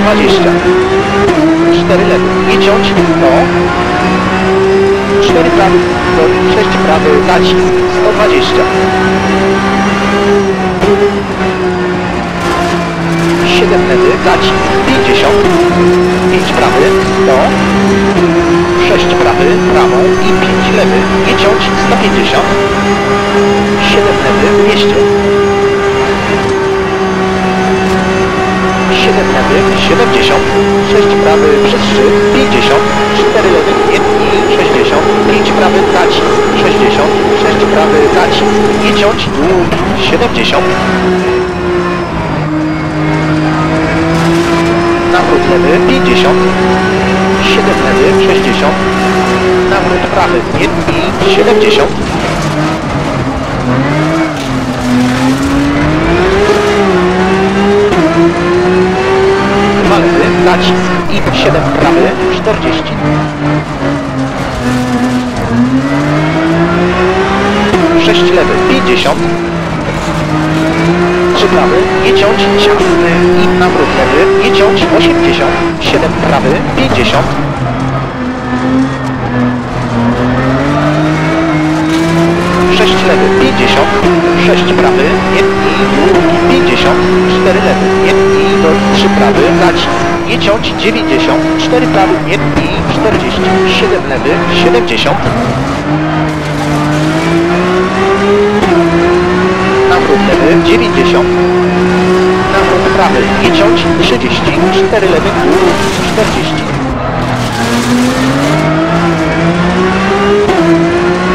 120. 4 lewy. Nie ciąć, no. 4 prawy, 6 prawy, nacisk. 120. 7 lewy, nacisk. 50. 5 prawy, no. 6 prawy, prawą i 5 lewy. Nie ciąć, 150. 7 lewy, 200. 7 lewy, 70, 6 prawy przez 3, 50, 4 lewy, 1, 60, 5 prawy, nacisk, 60, 6 prawy, nacisk, nie ciąć, 70. Nawrót lewy, 50, 7 lewy, 60, nawrót prawy, 1, 70. 2 lewy, nacisk i 7 prawy, 40. 6 lewy, 50. 3 prawy, nie ciąć, ciasny i nawrót lewy, nie ciąć, 80. 7 prawy, 50. 6 lewy, 50, 6 prawy, i 50, 4 lewy, i 3 prawy, nacisk, nie ciąć, 90, 4 prawy, i 40, 7 lewy, 70. Nawrót lewy, 90. Nawrót prawy, nie ciąć, 30, 4 lewy, 40.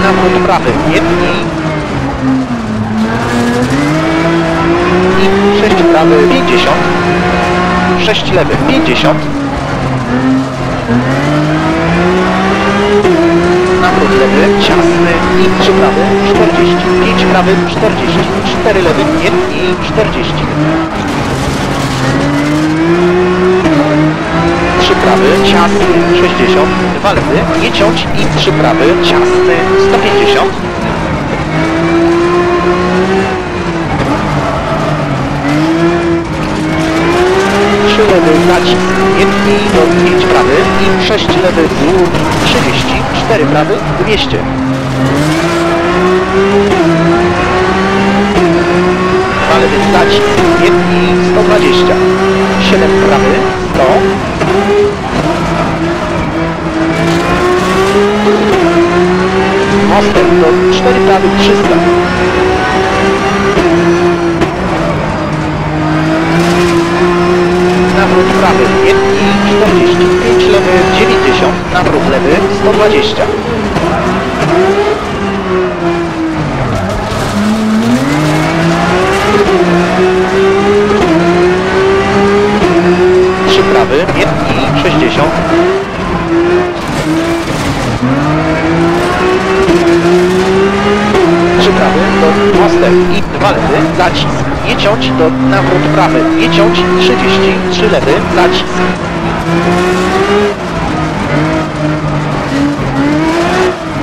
Nawrót prawy, 1 i 6 prawy, 50, 6 lewy, 50, nawrót lewy, ciasny i 3 prawy, 40, 5 prawy, 40, 4 lewy, 1 i 40. 3 prawy, ciasny, 60, 2 lewy, nie ciąć i 3 prawy, ciasny, 150. 3 lewy, nacisk, 1, 5 prawy i 6 lewy, 30, 4 prawy, 200. 2 lewy, nacisk, 1, 120, 7 prawy, 100. 4 prawy, 300. nawrót prawy, 1, 45 lewy, 90, nawrót lewy, 120. 3 prawy, 1, 60. 3 prawy, do postęp i 2 lewy, nacisk, nie ciąć, do nawrót prawy, nie ciąć, 30, 3 lewy, nacisk.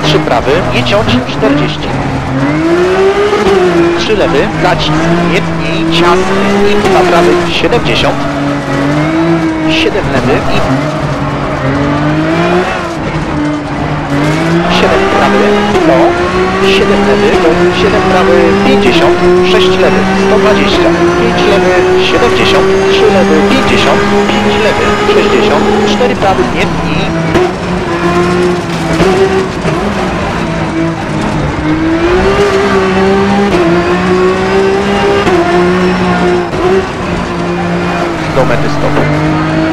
3 prawy, nie ciąć, 40. 3 lewy, nacisk, nie ciasny i 2 prawy, 70. 7 lewy i 7 prawy, 100, 7 lewy, 7 prawy, 50, 6 lewy, 120, 5 lewy, 70, 3 lewy, 50, 5 lewy, 60, 4 prawy, 1 i 100 metry stopu.